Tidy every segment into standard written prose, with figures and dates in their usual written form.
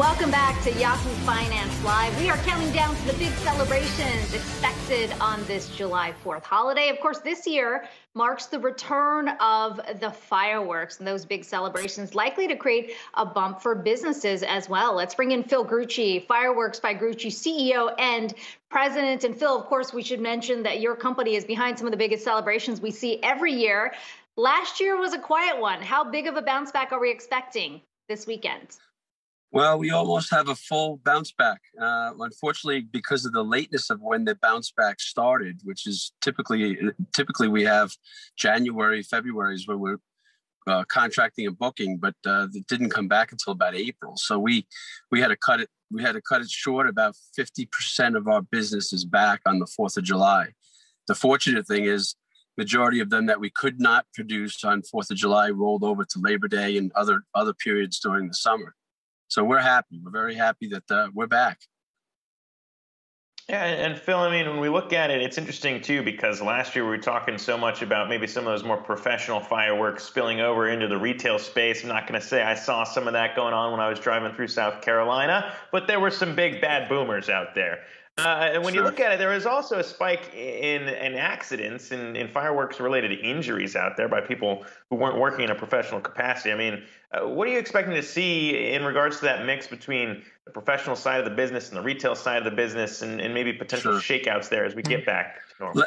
Welcome back to Yahoo Finance Live. We are counting down to the big celebrations expected on this July 4th holiday. Of course, this year marks the return of the fireworks, and those big celebrations likely to create a bump for businesses as well. Let's bring in Phil Grucci, Fireworks by Grucci CEO and President. And Phil, of course, we should mention that your company is behind some of the biggest celebrations we see every year. Last year was a quiet one. How big of a bounce back are we expecting this weekend? Well, we almost have a full bounce back. Unfortunately, because of the lateness of when the bounce back started, which is typically we have January, February is when we're contracting and booking, but it didn't come back until about April. So we had to cut it short. About 50% of our business is back on the 4th of July. The fortunate thing is, majority of them that we could not produce on 4th of July rolled over to Labor Day and other periods during the summer. So we're happy. We're very happy that we're back. Yeah, and Phil, I mean, when we look at it, it's interesting, too, because last year we were talking so much about maybe some of those more professional fireworks spilling over into the retail space. I'm not going to say I saw some of that going on when I was driving through South Carolina, but there were some big bad boomers out there. And when you look at it, there is also a spike in accidents and in fireworks-related injuries out there by people who weren't working in a professional capacity. I mean, what are you expecting to see in regards to that mix between the professional side of the business and the retail side of the business and maybe potential shakeouts there as we get back to normal?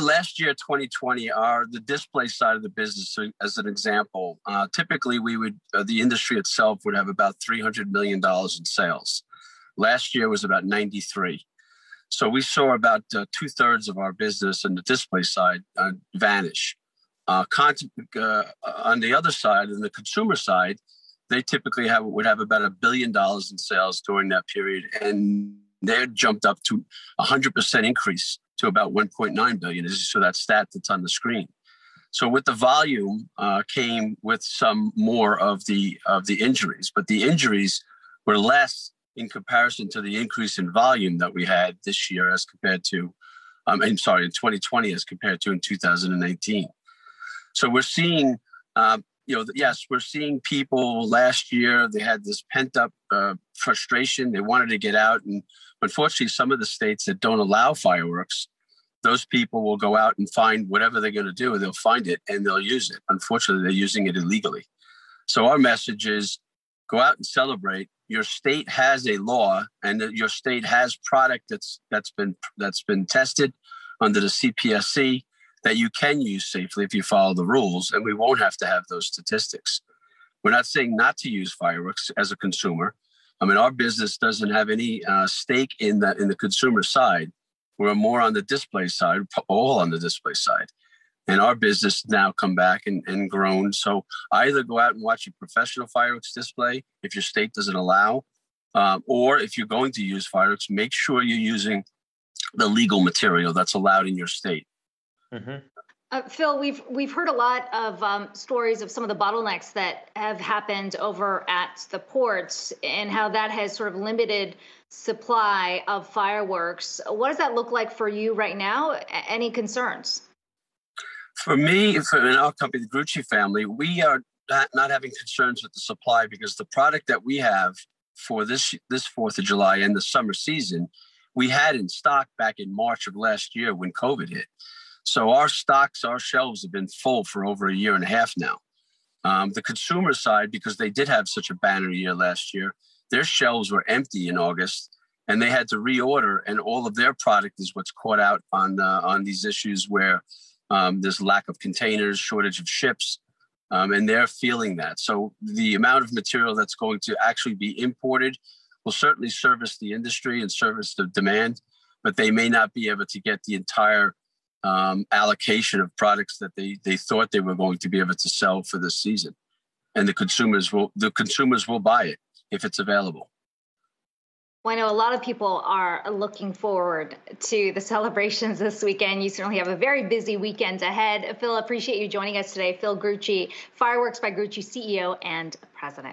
Last year, 2020, the display side of the business, as an example, typically we would the industry itself would have about $300 million in sales. Last year was about 93. So we saw about 2/3 of our business on the display side vanish. On the other side, on the consumer side, they typically would have about $1 billion in sales during that period, and they jumped up to 100% increase to about 1.9 billion. This is so that stat that's on the screen. So with the volume came with some more of the injuries, but the injuries were less in comparison to the increase in volume that we had this year as compared to, in 2020 as compared to in 2019. So we're seeing, yes, we're seeing people last year, they had this pent up frustration. They wanted to get out. And unfortunately, some of the states that don't allow fireworks, those people will go out and find whatever they're going to do. They'll find it and they'll use it. Unfortunately, they're using it illegally. So our message is go out and celebrate. Your state has a law, and your state has product that's been tested under the CPSC that you can use safely if you follow the rules, and we won't have to have those statistics. We're not saying not to use fireworks as a consumer. I mean, our business doesn't have any stake in the consumer side. We're more on the display side, all on the display side. And our business now come back and grown. So either go out and watch a professional fireworks display if your state doesn't allow, or if you're going to use fireworks, make sure you're using the legal material that's allowed in your state. Mm-hmm. Phil, we've heard a lot of stories of some of the bottlenecks that have happened over at the ports and how that has sort of limited supply of fireworks. What does that look like for you right now? Any concerns? For me, in our company, the Grucci family, we are not having concerns with the supply because the product that we have for this 4th of July and the summer season, we had in stock back in March of last year when COVID hit. So our shelves have been full for over a year and a half now. The consumer side, because they did have such a banner year last year, their shelves were empty in August, and they had to reorder, and all of their product is what's caught out on these issues where there's lack of containers, shortage of ships, and they're feeling that. So the amount of material that's going to actually be imported will certainly service the industry and service the demand, but they may not be able to get the entire allocation of products that they thought they were going to be able to sell for this season. And the consumers will buy it if it's available. Well, I know a lot of people are looking forward to the celebrations this weekend. You certainly have a very busy weekend ahead. Phil, appreciate you joining us today. Phil Grucci, Fireworks by Grucci CEO and President.